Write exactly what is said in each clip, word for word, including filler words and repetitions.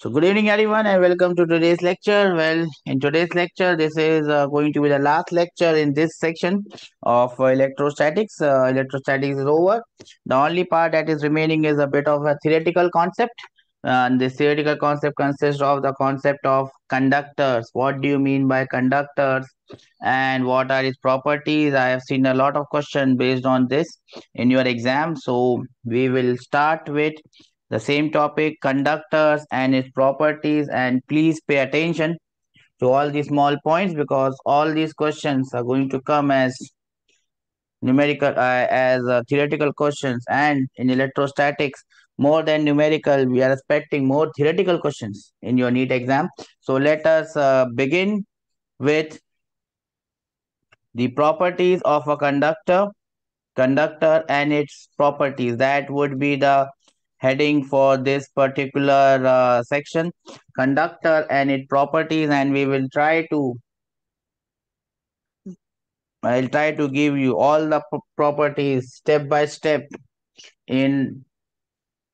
So good evening everyone and welcome to today's lecture. Well, in today's lecture, this is uh, going to be the last lecture in this section of uh, electrostatics. Uh, electrostatics is over. The only part that is remaining is a bit of a theoretical concept. And this theoretical concept consists of the concept of conductors. What do you mean by conductors? And what are its properties? I have seen a lot of questions based on this in your exam. So we will start with the same topic, conductors and its properties, and please pay attention to all these small points because all these questions are going to come as numerical, uh, as uh, theoretical questions, and in electrostatics, more than numerical, we are expecting more theoretical questions in your NEET exam. So let us uh, begin with the properties of a conductor, conductor and its properties. That would be the heading for this particular uh, section, conductor and its properties, and we will try to I'll try to give you all the properties step by step in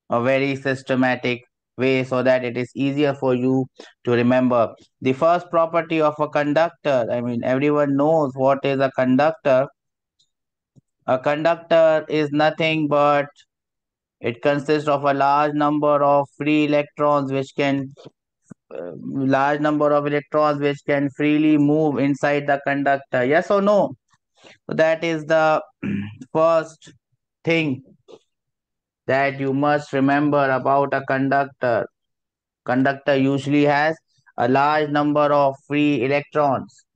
a very systematic way so that it is easier for you to remember. The first property of a conductor, I mean everyone knows what is a conductor. A conductor is nothing but it consists of a large number of free electrons which can uh, large number of electrons which can freely move inside the conductor. Yes or no? So that is the first thing that you must remember about a conductor. Conductor usually has a large number of free electrons.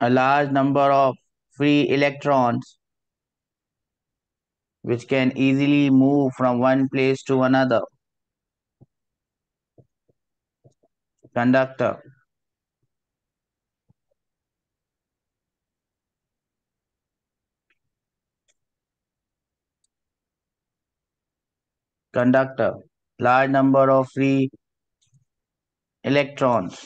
A large number of free electrons which can easily move from one place to another. Conductor. Conductor. Large number of free electrons.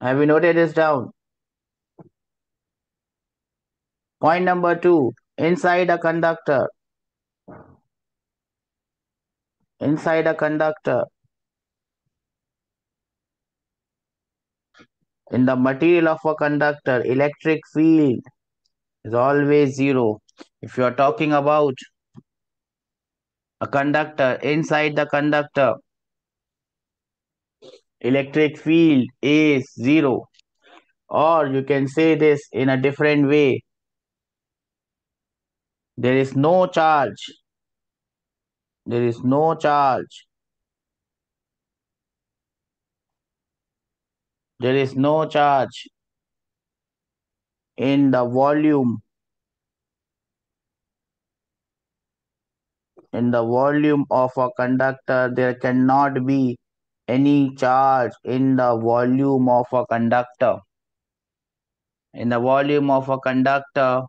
Have you noted this down? Point number two, inside a conductor. Inside a conductor. In the material of a conductor, electric field is always zero. If you are talking about a conductor, inside the conductor, electric field is zero, or you can say this in a different way. There is no charge. There is no charge. There is no charge in the volume. In the volume of a conductor, there cannot be any charge in the volume of a conductor. In the volume of a conductor,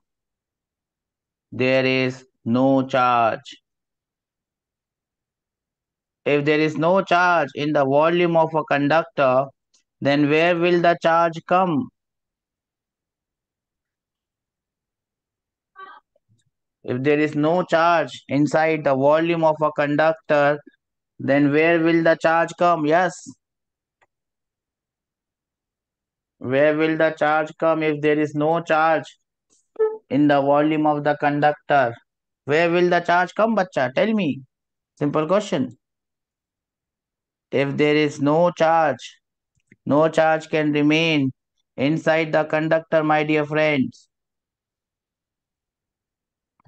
there is no charge. If there is no charge in the volume of a conductor, then where will the charge come? If there is no charge inside the volume of a conductor, then where will the charge come? Yes. Where will the charge come if there is no charge in the volume of the conductor? Where will the charge come, bachcha? Tell me. Simple question. If there is no charge, no charge can remain inside the conductor, my dear friends.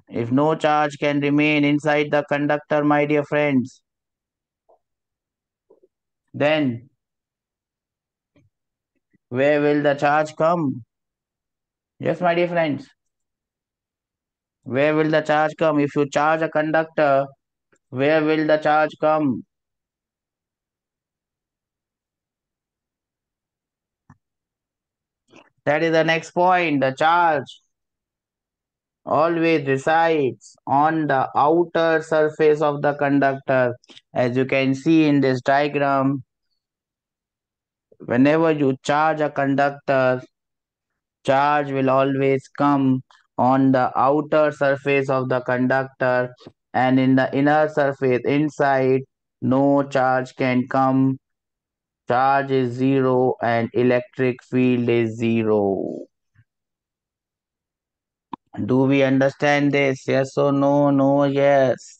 If no charge can remain inside the conductor, my dear friends, then where will the charge come? Yes, my dear friends. Where will the charge come? If you charge a conductor, where will the charge come? That is the next point. The charge always resides on the outer surface of the conductor. As you can see in this diagram, whenever you charge a conductor, Charge will always come on the outer surface of the conductor, and in the inner surface inside, no charge can come. Charge is zero and electric field is zero. Do we understand this? Yes or no? No, yes.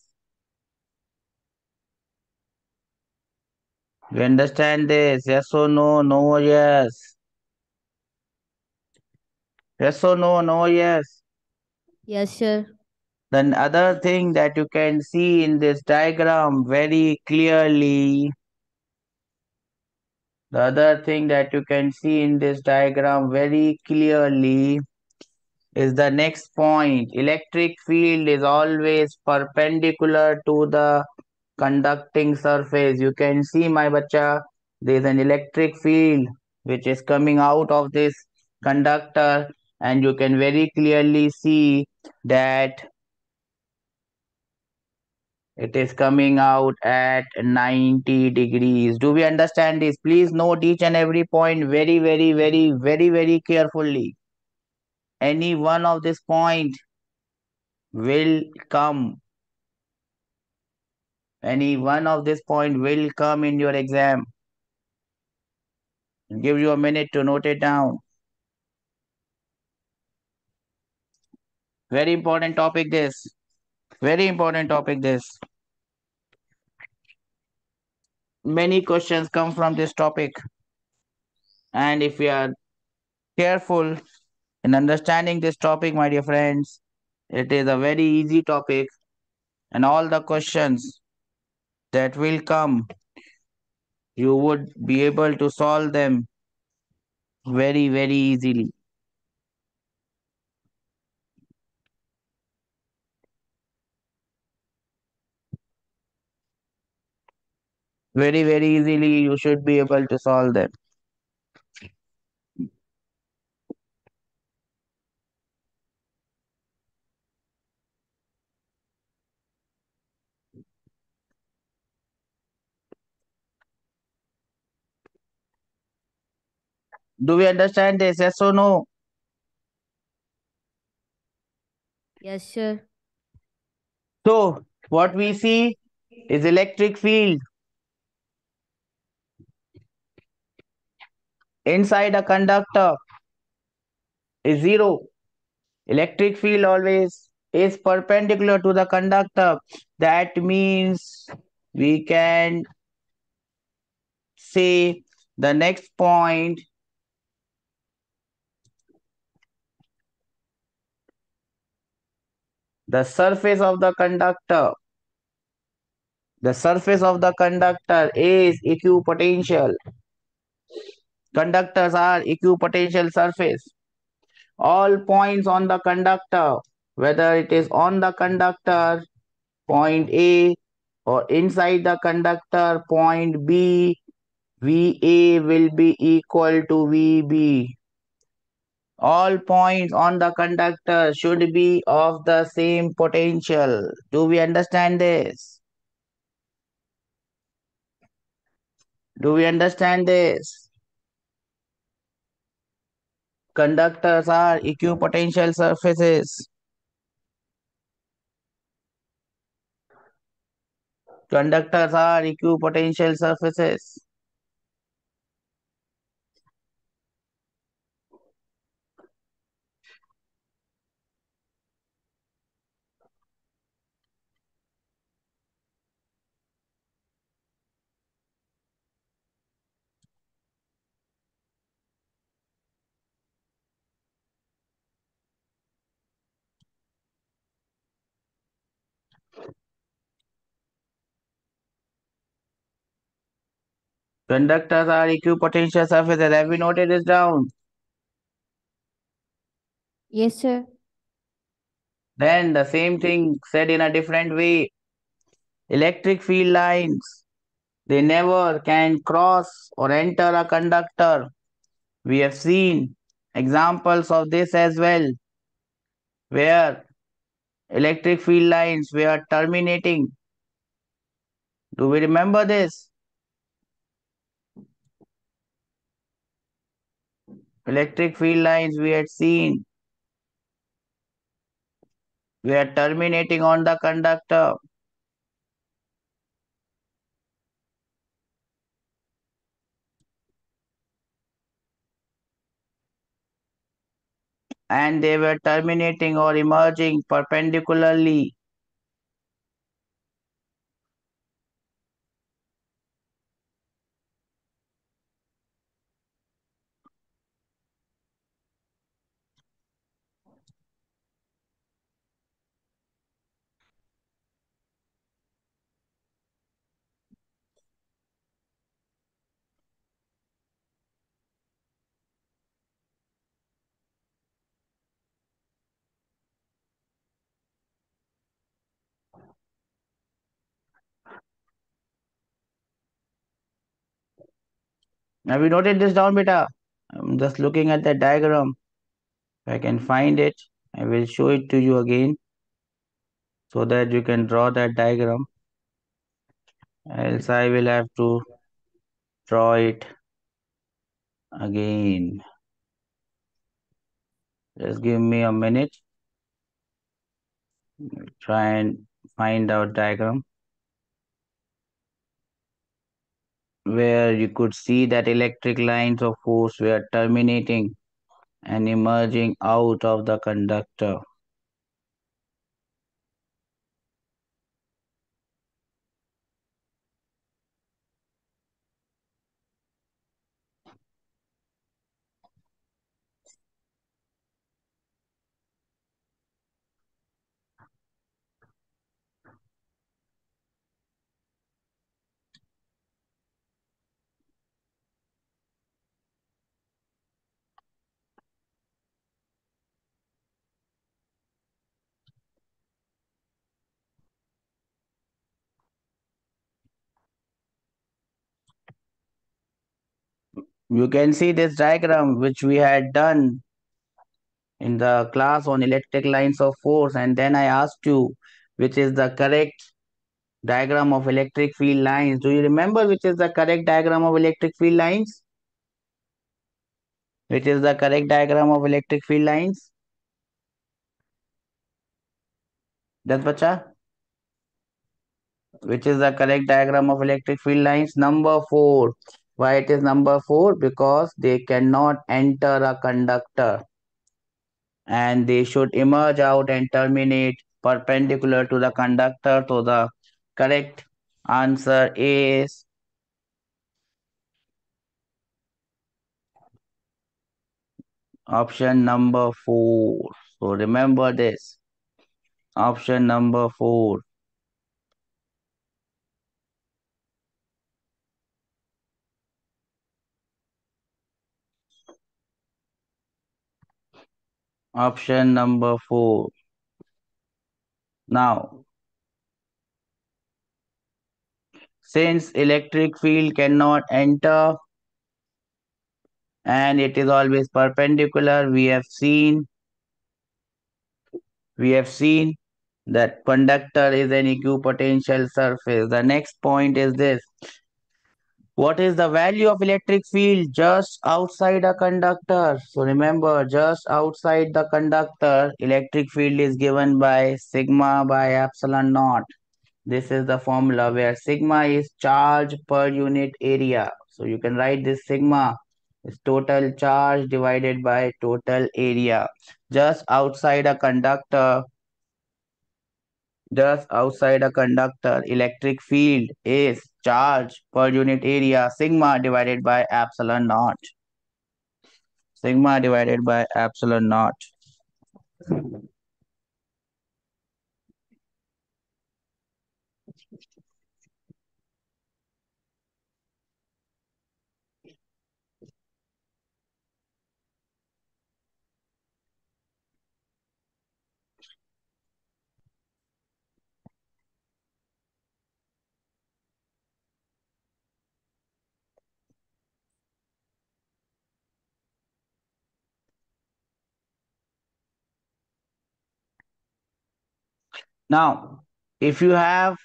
You understand this? Yes or no? No, yes. Yes or no? No, yes. Yes, sir. Then other thing that you can see in this diagram very clearly. The other thing that you can see in this diagram very clearly is the next point. Electric field is always perpendicular to the conducting surface. You can see, my bacha, there is an electric field which is coming out of this conductor, and you can very clearly see that it is coming out at ninety degrees. Do we understand this? Please note each and every point very, very, very, very, very carefully. Any one of this point will come. Any one of this point will come in your exam. I'll give you a minute to note it down. Very important topic this. Very important topic this. Many questions come from this topic. And if we are careful in understanding this topic, my dear friends, it is a very easy topic. And all the questions that will come, you would be able to solve them very, very easily. Very, very easily you should be able to solve them. Do we understand this? Yes or no? Yes, sir. So, what we see is electric field inside a conductor is zero. Electric field always is perpendicular to the conductor. That means we can say the next point the surface of the conductor the surface of the conductor is equipotential. Conductors are equipotential surface. All points on the conductor, whether it is on the conductor, point A, or inside the conductor, point B, V A will be equal to V B. All points on the conductor should be of the same potential. Do we understand this? Do we understand this? Conductors are equipotential surfaces. Conductors are equipotential surfaces. Conductors are equipotential surfaces. Have you noted this down? Yes, sir. Then the same thing said in a different way. Electric field lines, they never can cross or enter a conductor. We have seen examples of this as well, where electric field lines were terminating. Do we remember this? Electric field lines we had seen. We are terminating on the conductor. And they were terminating or emerging perpendicularly. Have you noted this down, beta? I'm just looking at the diagram. If I can find it, I will show it to you again so that you can draw that diagram. Else I will have to draw it again. Just give me a minute. Try and find out diagram where you could see that electric lines of force were terminating and emerging out of the conductor. You can see this diagram which we had done in the class on electric lines of force, and then I asked you which is the correct diagram of electric field lines. Do you remember which is the correct diagram of electric field lines? Which is the correct diagram of electric field lines? Das bacha? Which is the correct diagram of electric field lines? Number four. Why it is number four? Because they cannot enter a conductor and they should emerge out and terminate perpendicular to the conductor. So the correct answer is option number four. So remember this, option number four. Option number four. Now, since electric field cannot enter and it is always perpendicular, we have seen we have seen that conductor is an equipotential surface. The next point is this. What is the value of electric field just outside a conductor? So remember, just outside the conductor, electric field is given by sigma by epsilon naught. This is the formula where sigma is charge per unit area. So you can write this sigma is total charge divided by total area. Just outside a conductor, just outside a conductor, electric field is charge per unit area, sigma divided by epsilon naught. Sigma divided by epsilon naught. Now, if you have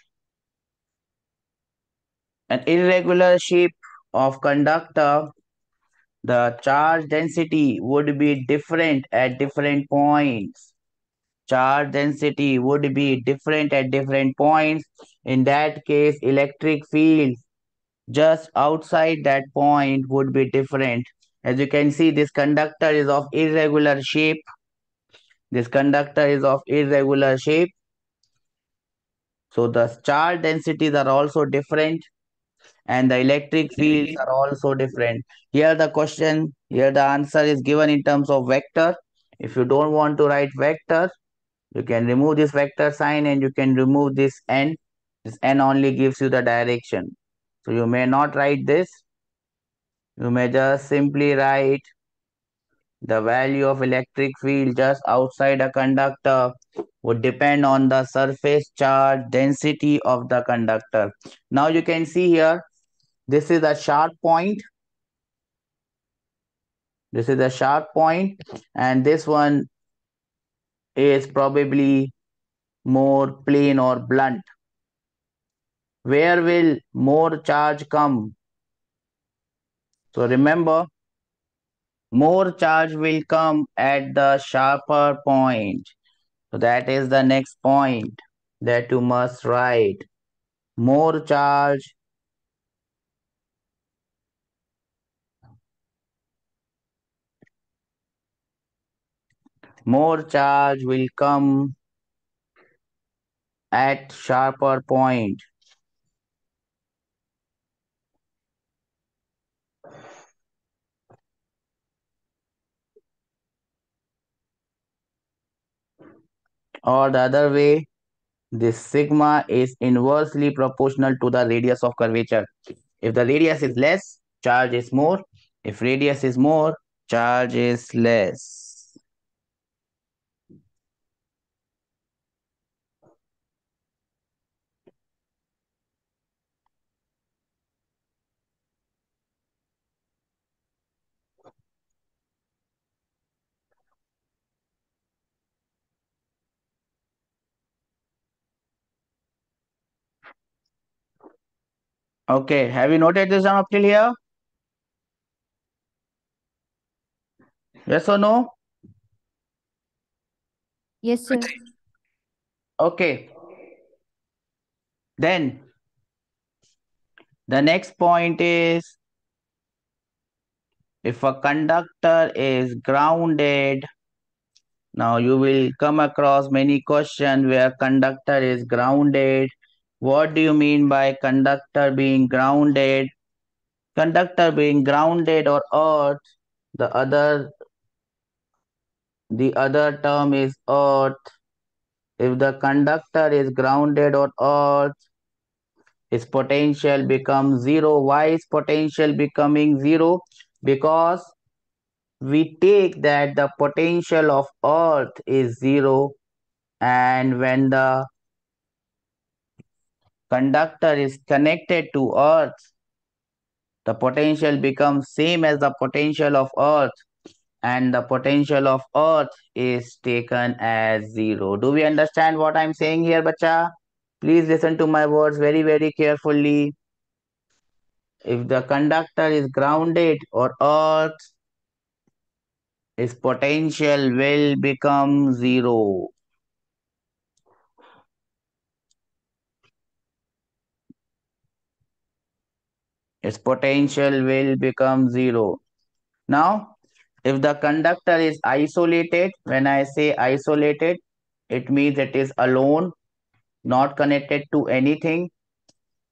an irregular shape of conductor the charge density would be different at different points. Charge density would be different at different points. In that case, electric field just outside that point would be different. As you can see, this conductor is of irregular shape. This conductor is of irregular shape. So the charge densities are also different and the electric fields are also different. Here the question, here the answer is given in terms of vector. If you don't want to write vector, you can remove this vector sign and you can remove this n. This n only gives you the direction. So you may not write this. You may just simply write the value of electric field just outside a conductor would depend on the surface charge density of the conductor. Now you can see here, this is a sharp point. This is a sharp point and this one is probably more plain or blunt. Where will more charge come? So remember, more charge will come at the sharper point. So that is the next point that you must write. More charge more charge will come at sharper point. Or the other way, this sigma is inversely proportional to the radius of curvature. If the radius is less, charge is more. If radius is more, charge is less. Okay, have you noted this down up till here? Yes or no? Yes, sir. Okay. Then, the next point is, if a conductor is grounded, now you will come across many questions where conductor is grounded. What do you mean by conductor being grounded? Conductor being grounded or earth, the other the other term is earth. If the conductor is grounded or earth, its potential becomes zero. Why is potential becoming zero? Because we take that the potential of earth is zero, and when the conductor is connected to earth, the potential becomes same as the potential of earth, and the potential of earth is taken as zero. Do we understand what I'm saying here, bacha? Please listen to my words very, very carefully. If the conductor is grounded or earth, its potential will become zero. Its potential will become zero. Now, if the conductor is isolated, when I say isolated, it means it is alone, not connected to anything.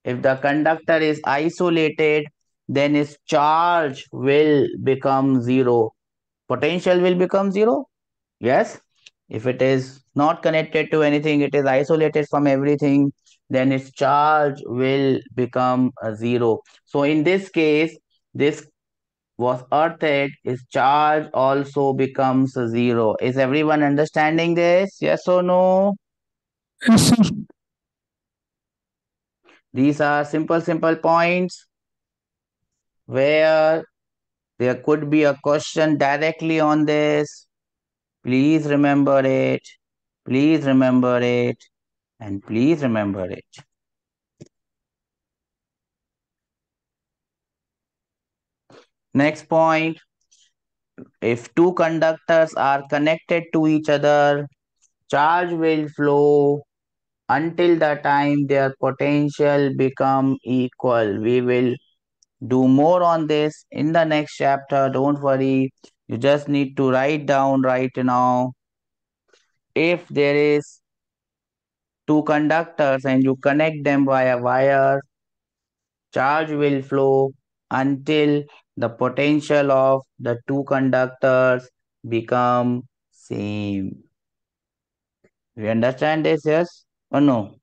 If the conductor is isolated, then its charge will become zero. Potential will become zero? Yes. If it is not connected to anything, it is isolated from everything, then its charge will become a zero. So in this case, this was earthed, its charge also becomes a zero. Is everyone understanding this? Yes or no? Yes. These are simple, simple points where there could be a question directly on this. Please remember it. Please remember it. And please remember it. Next point, if two conductors are connected to each other, charge will flow until the time their potential become equal. We will do more on this in the next chapter. Don't worry. You just need to write down right now. If there is two conductors and you connect them by a wire, charge will flow until the potential of the two conductors become same. Do you understand this? Yes or no?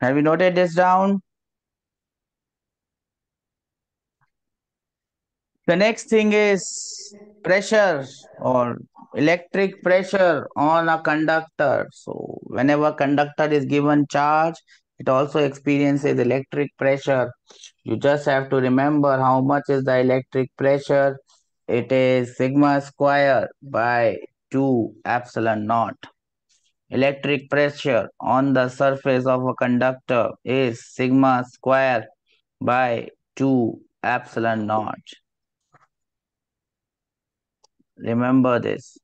Have you noted this down? The next thing is pressure or electric pressure on a conductor. So whenever conductor is given charge, it also experiences electric pressure. You just have to remember how much is the electric pressure. It is sigma square by two epsilon naught. Electric pressure on the surface of a conductor is sigma square by two epsilon naught. Remember this.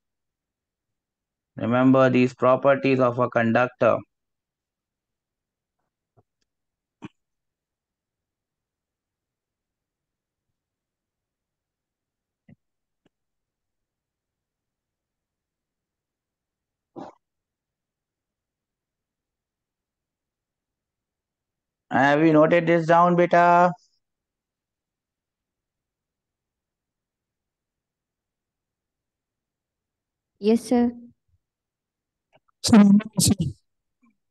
Remember these properties of a conductor. Have you noted this down, beta? Yes, sir.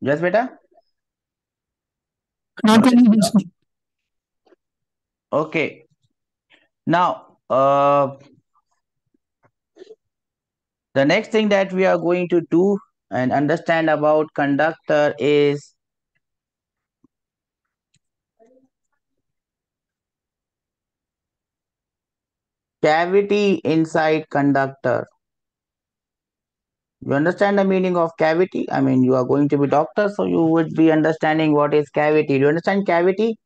Yes, beta? Not anymore, sir. Okay. Now, uh, the next thing that we are going to do and understand about conductor is cavity inside conductor. You understand the meaning of cavity? I mean, you are going to be doctor, so you would be understanding what is cavity. Do you understand cavity?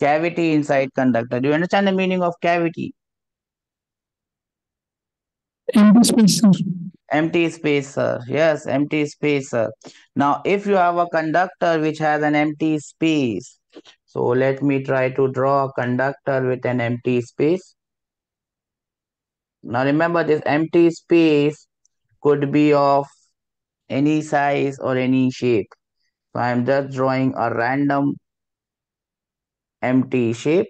Cavity inside conductor. Do you understand the meaning of cavity? Empty space, sir. Empty space, sir. Yes, empty space, sir. Now, if you have a conductor which has an empty space, so let me try to draw a conductor with an empty space. Now remember, this empty space could be of any size or any shape. So I am just drawing a random empty shape.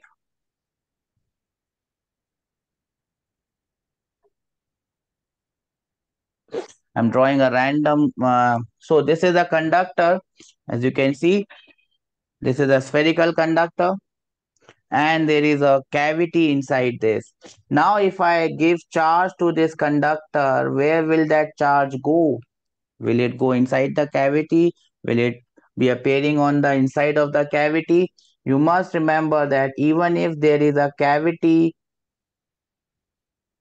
I am drawing a random. Uh, so this is a conductor, as you can see. This is a spherical conductor and there is a cavity inside this. Now if I give charge to this conductor, where will that charge go? Will it go inside the cavity? Will it be appearing on the inside of the cavity? You must remember that even if there is a cavity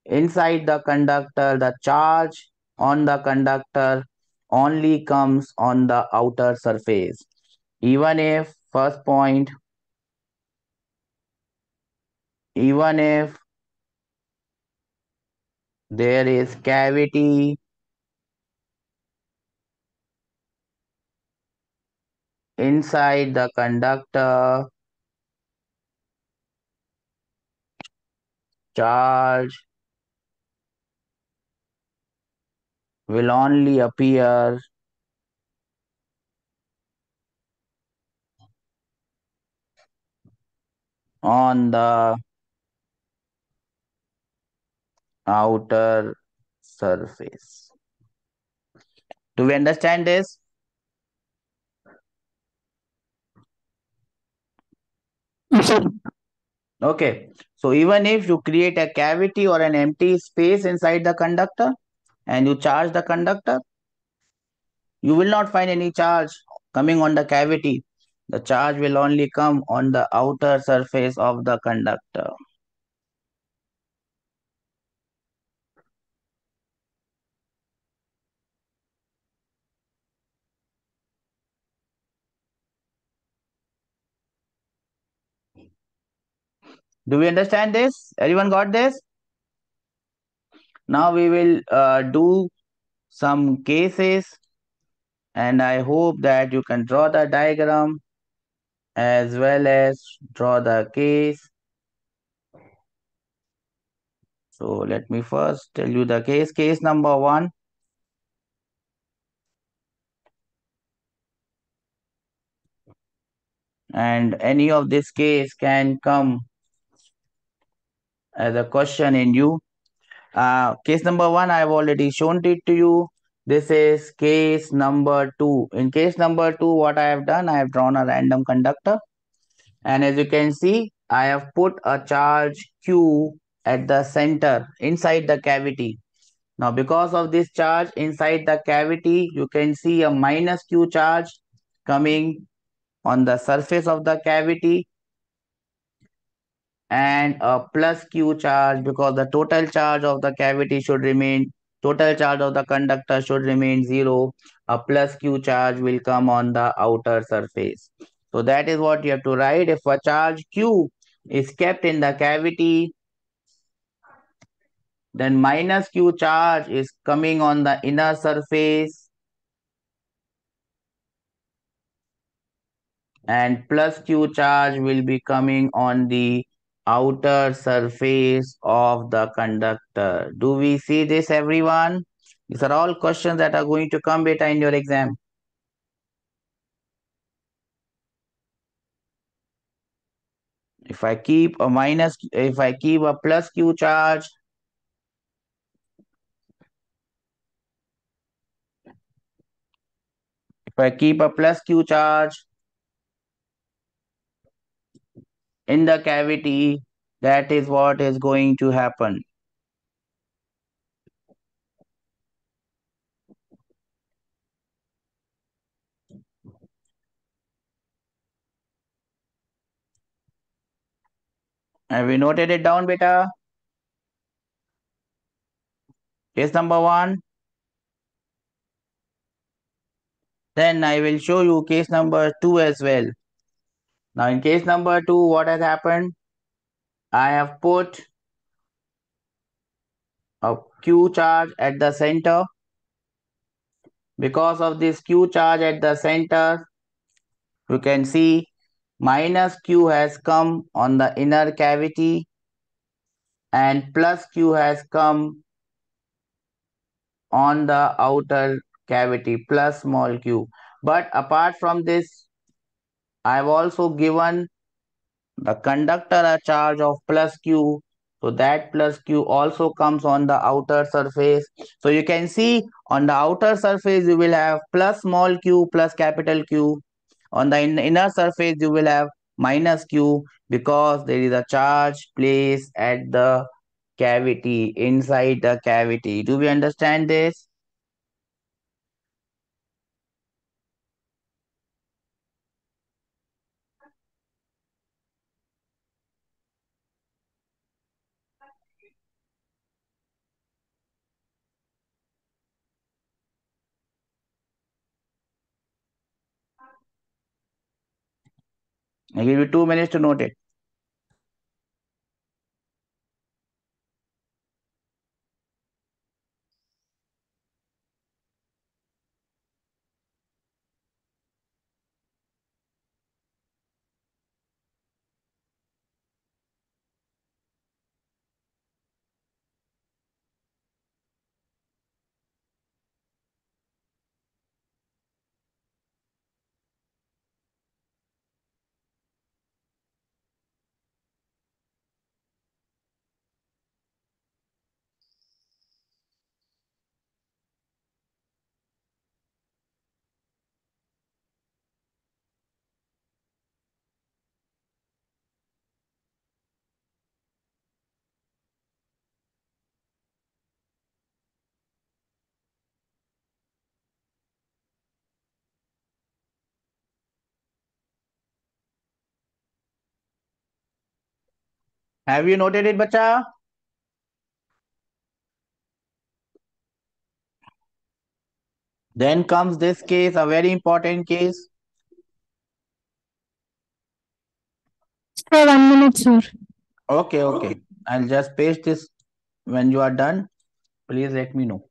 inside the conductor, the charge on the conductor only comes on the outer surface. Even if First point, even if there is cavity inside the conductor, charge will only appear on the outer surface. Do we understand this? Yes, sir. Okay, so even if you create a cavity or an empty space inside the conductor and you charge the conductor, you will not find any charge coming on the cavity. The charge will only come on the outer surface of the conductor. Do we understand this? Everyone got this? Now we will uh, do some cases, and I hope that you can draw the diagram as well as draw the case. So let me first tell you the case. Case number one. And any of this case can come as a question in you. Uh, case number one, I've already shown it to you. This is case number two. In case number two, what I have done, I have drawn a random conductor. And as you can see, I have put a charge Q at the center inside the cavity. Now, because of this charge inside the cavity, you can see a minus Q charge coming on the surface of the cavity, and a plus Q charge, because the total charge of the cavity should remain, total charge of the conductor should remain zero. A plus Q charge will come on the outer surface. So that is what you have to write. If a charge Q is kept in the cavity, then minus Q charge is coming on the inner surface, and plus Q charge will be coming on the outer surface of the conductor. Do we see this, everyone? These are all questions that are going to come beta in your exam. If I keep a minus, if I keep a plus Q charge, if I keep a plus Q charge in the cavity, that is what is going to happen. Have we noted it down, beta? Case number one. Then I will show you case number two as well. Now, in case number two, what has happened? I have put a Q charge at the center. Because of this Q charge at the center, you can see minus Q has come on the inner cavity and plus Q has come on the outer cavity, plus small q. But apart from this, I have also given the conductor a charge of plus Q. So that plus Q also comes on the outer surface. So you can see on the outer surface, you will have plus small q plus capital Q. On the in inner surface, you will have minus Q, because there is a charge placed at the cavity, inside the cavity. Do we understand this? I give you two minutes to note it. Have you noted it, bacha? Then comes this case, a very important case. Sir, one minute, sir. Okay, okay. I'll just paste this. When you are done, please let me know.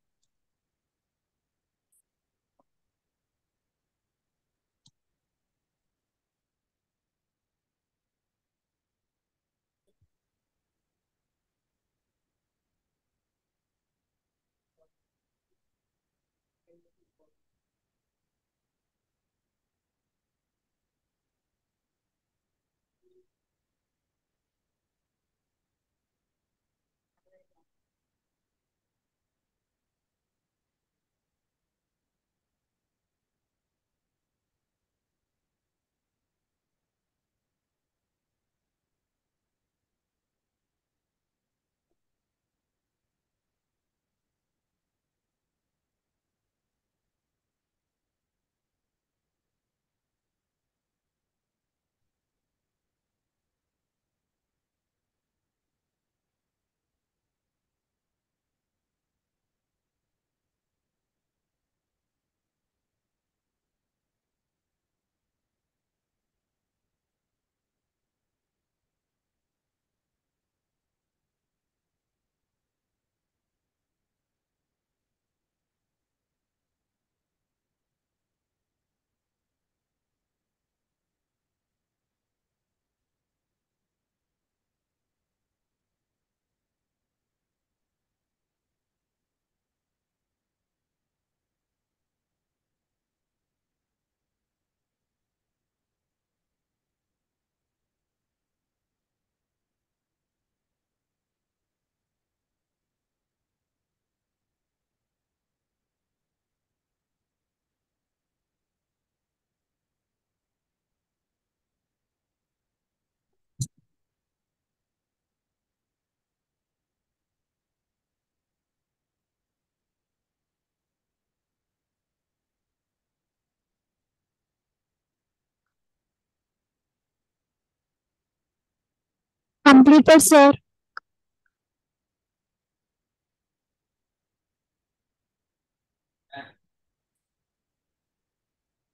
Completed, sir.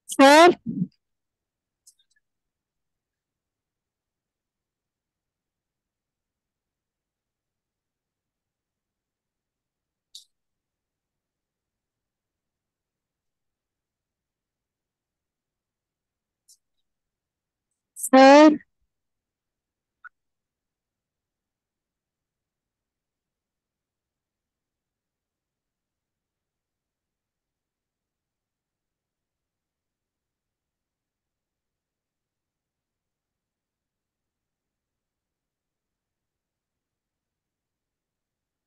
Sir? Sir?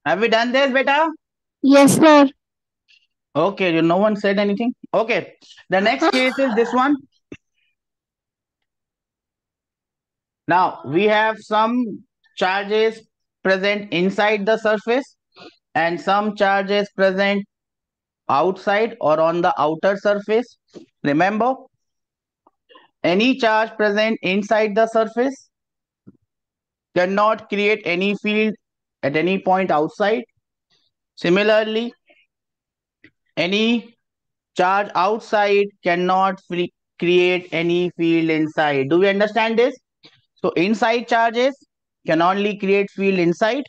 Have we done this, beta? Yes, sir. Okay, no one said anything. Okay, the next case is this one. Now, we have some charges present inside the surface and some charges present outside or on the outer surface. Remember, any charge present inside the surface cannot create any field at any point outside. Similarly, any charge outside cannot free create any field inside. Do we understand this? So inside charges can only create field inside.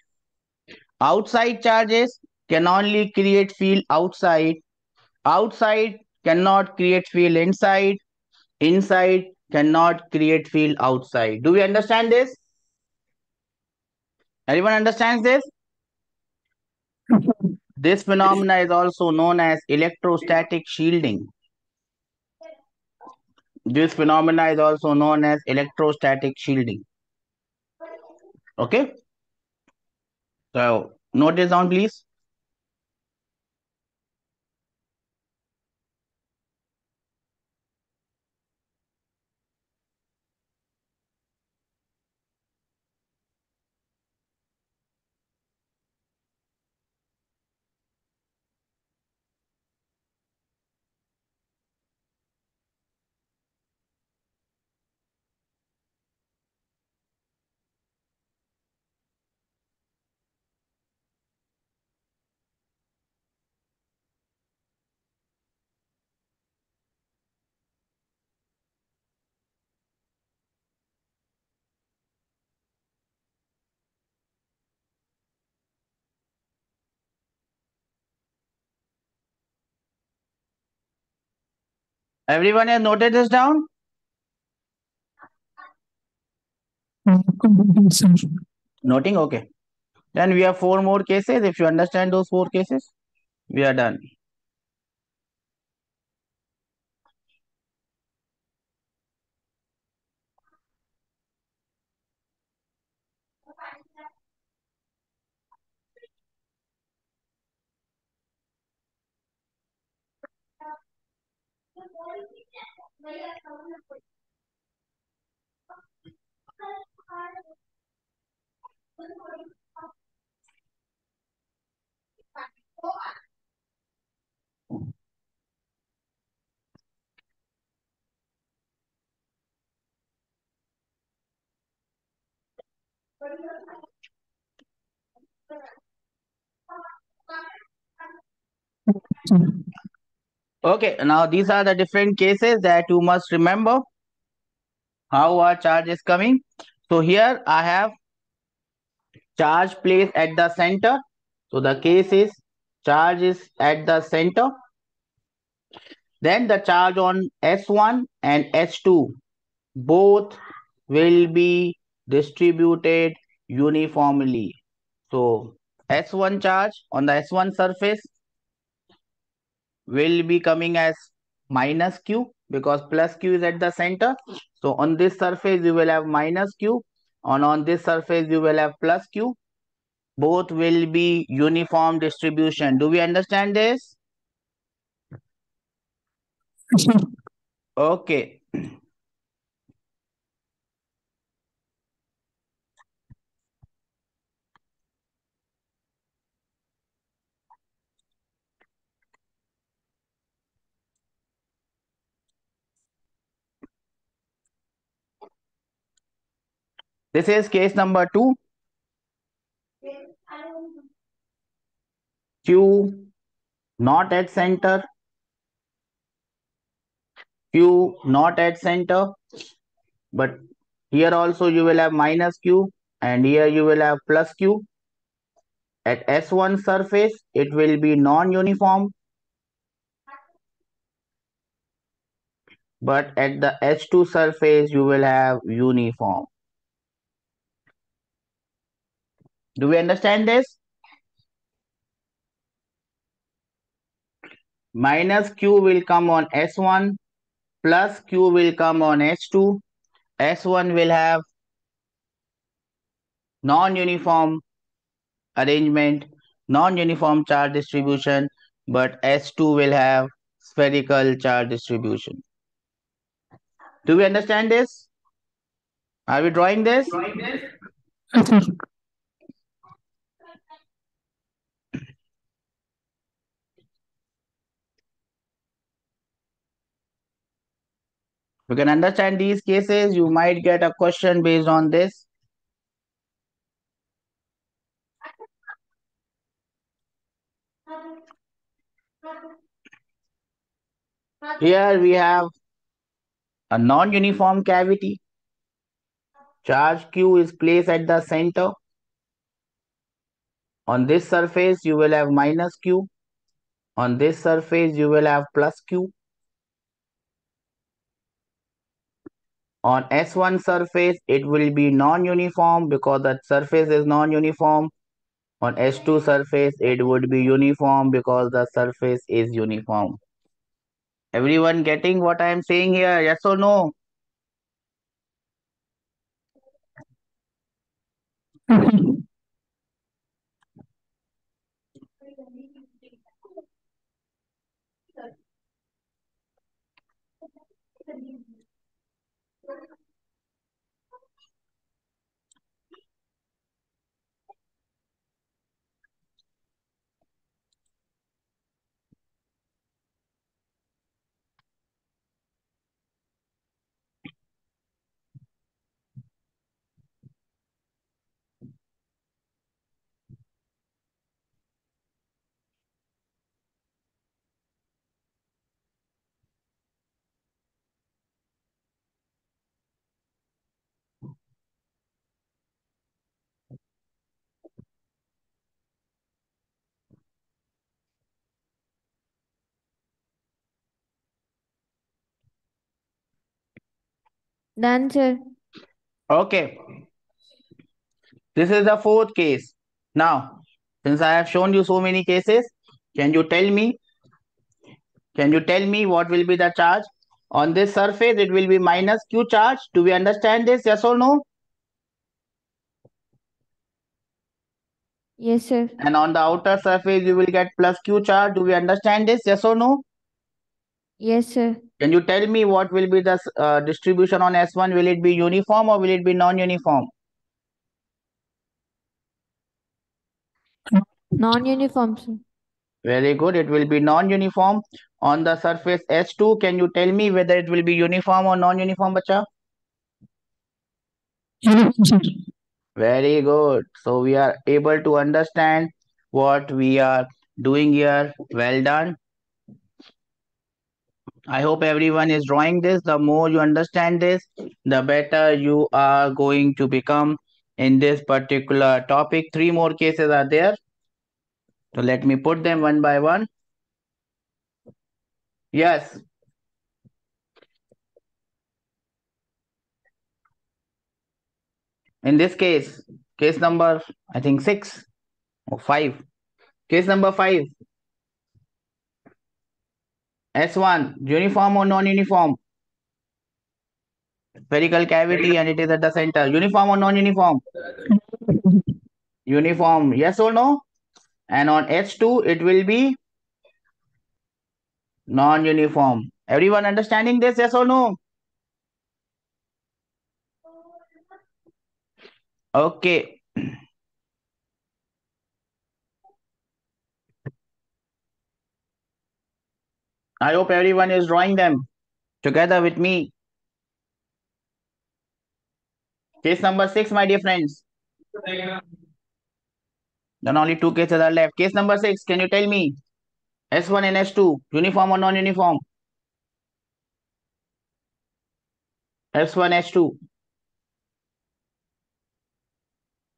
Outside charges can only create field outside. Outside cannot create field inside. Inside cannot create field outside. Do we understand this? Everyone understands this? This phenomena is also known as electrostatic shielding. This phenomena is also known as electrostatic shielding. Okay? So, note this down, please. Everyone has noted this down? Noting? Okay. Then we have four more cases. If you understand those four cases, we are done. Okay, now these are the different cases that you must remember. How our charge is coming. So here I have charge placed at the center. So the case is charge is at the center. Then the charge on S one and S two both will be distributed uniformly. So S one charge on the S one surface will be coming as minus Q because plus Q is at the center. So on this surface you will have minus Q and on this surface you will have plus Q. Both will be uniform distribution. Do we understand this? Okay. This is case number two. Q not at center. Q not at center. But here also you will have minus Q and here you will have plus Q. At S one surface it will be non-uniform. But at the S two surface you will have uniform. Do we understand this? Minus Q will come on S one, plus Q will come on S two. S one will have non-uniform arrangement, non-uniform charge distribution, but S two will have spherical charge distribution. Do we understand this? Are we drawing this? Drawing this? You can understand these cases. You might get a question based on this. Here we have a non-uniform cavity. Charge Q is placed at the center. On this surface, you will have minus Q. On this surface, you will have plus Q. On S one surface, it will be non-uniform because that surface is non-uniform. On S two surface, it would be uniform because the surface is uniform. Everyone getting what I am saying here? Yes or no? Done, sir. Okay. This is the fourth case. Now, since I have shown you so many cases, can you tell me? Can you tell me what will be the charge? On this surface, it will be minus Q charge. Do we understand this? Yes or no? Yes, sir. And on the outer surface, you will get plus Q charge. Do we understand this? Yes or no? Yes, sir. Can you tell me what will be the uh, distribution on S one? Will it be uniform or will it be non-uniform? Non-uniform, sir. Very good. It will be non-uniform. On the surface S two, can you tell me whether it will be uniform or non-uniform, bacha? Uniform, sir. Very good. So we are able to understand what we are doing here. Well done. I hope everyone is drawing this. The more you understand this, the better you are going to become in this particular topic. Three more cases are there. So let me put them one by one. Yes. In this case, case number, I think six or five. Case number five. S one, uniform or non-uniform? Spherical cavity and it is at the center. Uniform or non-uniform? Uniform, yes or no? And on S two, it will be non-uniform. Everyone understanding this, yes or no? Okay. I hope everyone is drawing them together with me. Case number six, my dear friends. Then only two cases are left. Case number six, can you tell me? S one and S two, uniform or non-uniform? S one, S two.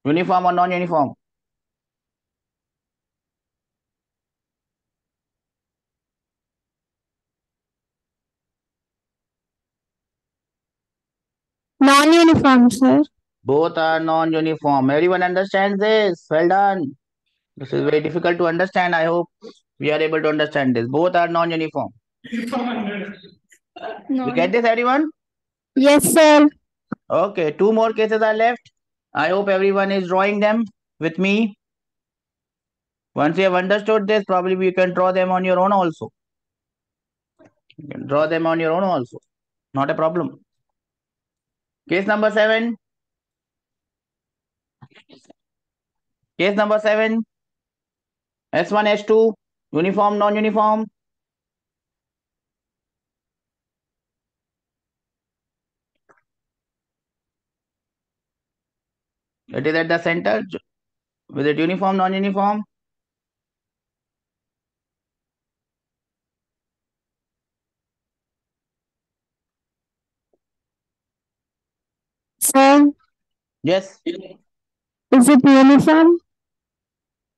Uniform or non-uniform? Non-uniform, sir. Both are non-uniform. Everyone understands this? Well done. This is very difficult to understand. I hope we are able to understand this. Both are non-uniform. No. You get this, everyone? Yes, sir. Okay, two more cases are left. I hope everyone is drawing them with me. Once you have understood this, probably you can draw them on your own also. You can draw them on your own also. Not a problem. Case number seven. Case number seven. S one, S two. Uniform, non-uniform. It is at the center. Is it uniform, non-uniform? Sir? Yes. Is it uniform?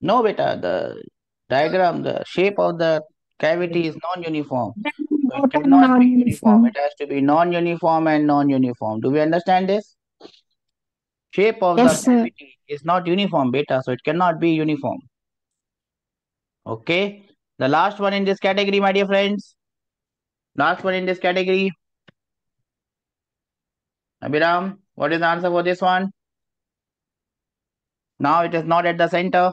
No, beta. The diagram, the shape of the cavity is non-uniform. So it cannot be uniform. It has to be non-uniform and non-uniform. Do we understand this? Shape of yes, the cavity sir. Is not uniform, beta. So it cannot be uniform. Okay. The last one in this category, my dear friends. Last one in this category. Abhiram, what is the answer for this one? Now it is not at the center.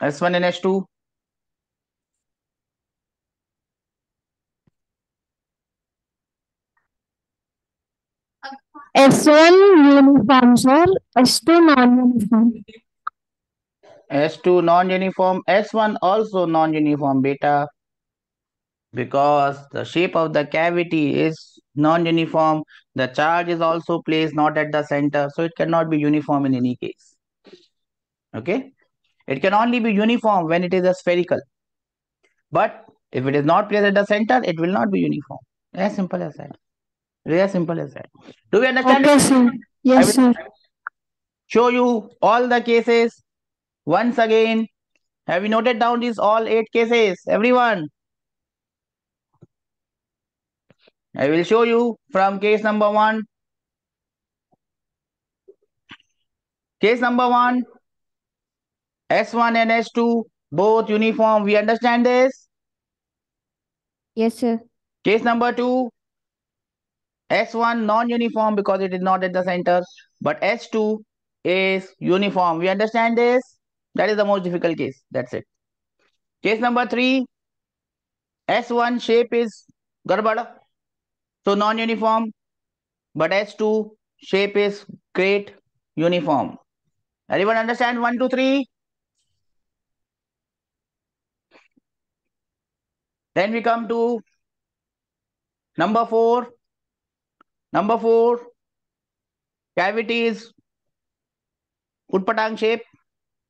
S one and S two. S one uniform, sir. S two non-uniform. S two non-uniform. S one also non-uniform, beta. Because the shape of the cavity is non-uniform. The charge is also placed not at the center. So it cannot be uniform in any case. Okay. It can only be uniform when it is a spherical. But if it is not placed at the center, it will not be uniform. As simple as that. As simple as that. Do we understand? Okay, sir. Yes, sir. Show you all the cases. Once again, have you noted down these all eight cases? Everyone. I will show you from case number one. Case number one, S one and S two, both uniform. We understand this? Yes, sir. Case number two, S one non-uniform because it is not at the center, but S two is uniform. We understand this? That is the most difficult case. That's it. Case number three, S one shape is garbada, so non-uniform, but S two shape is great uniform. Everyone understand one, two, three? Then we come to number four. Number four, cavity is utpatang shape,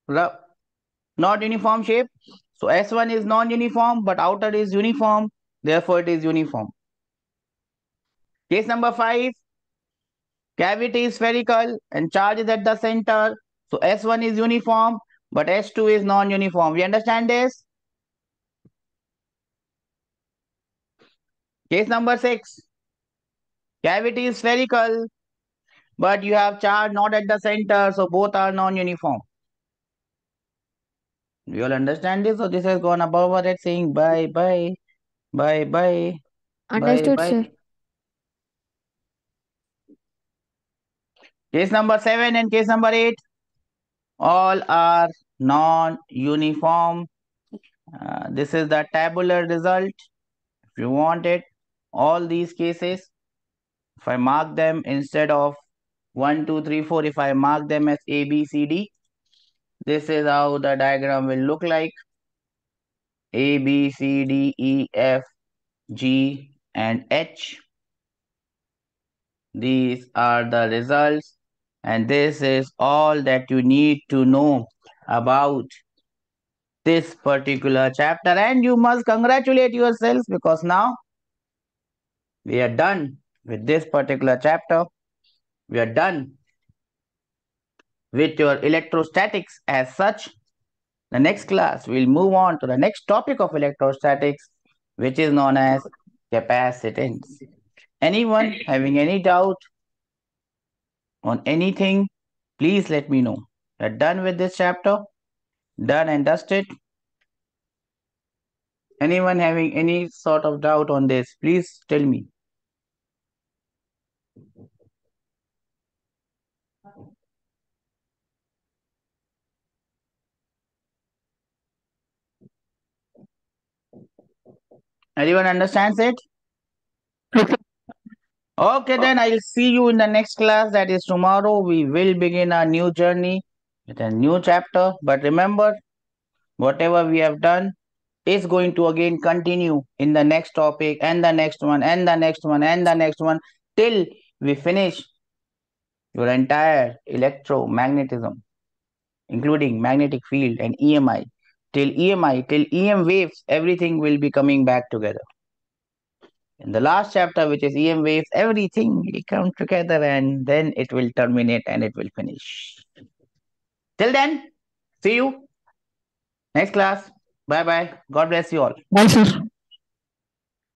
not uniform shape. So S one is non-uniform, but outer is uniform. Therefore, it is uniform. Case number five, cavity is spherical and charge is at the center. So S one is uniform, but S two is non-uniform. We understand this? Case number six, cavity is spherical, but you have charge not at the center, so both are non-uniform. You all understand this? So this has gone above what it's saying. Bye, bye, bye, bye. Understood, bye, bye. Sir. Case number seven and case number eight, all are non-uniform. Uh, this is the tabular result. If you want it, all these cases, if I mark them instead of one, two, three, four, if I mark them as A, B, C, D, this is how the diagram will look like. A, B, C, D, E, F, G, and H. These are the results, and this is all that you need to know about this particular chapter, and you must congratulate yourselves because now we are done with this particular chapter. We are done with your electrostatics as such. The next class will move on to the next topic of electrostatics, which is known as capacitance. Anyone having any doubt on anything, please let me know. We're done with this chapter. Done and dusted. Anyone having any sort of doubt on this, please tell me. Everyone understands it? Okay, then I'll see you in the next class. That is tomorrow. We will begin our new journey with a new chapter. But remember, whatever we have done is going to again continue in the next topic and the next one and the next one and the next one till we finish your entire electromagnetism, including magnetic field and E M I. Till E M I, till E M waves, everything will be coming back together. In the last chapter, which is E M waves, everything will come together and then it will terminate and it will finish. Till then, see you next class. Bye-bye. God bless you all. Bye, sir.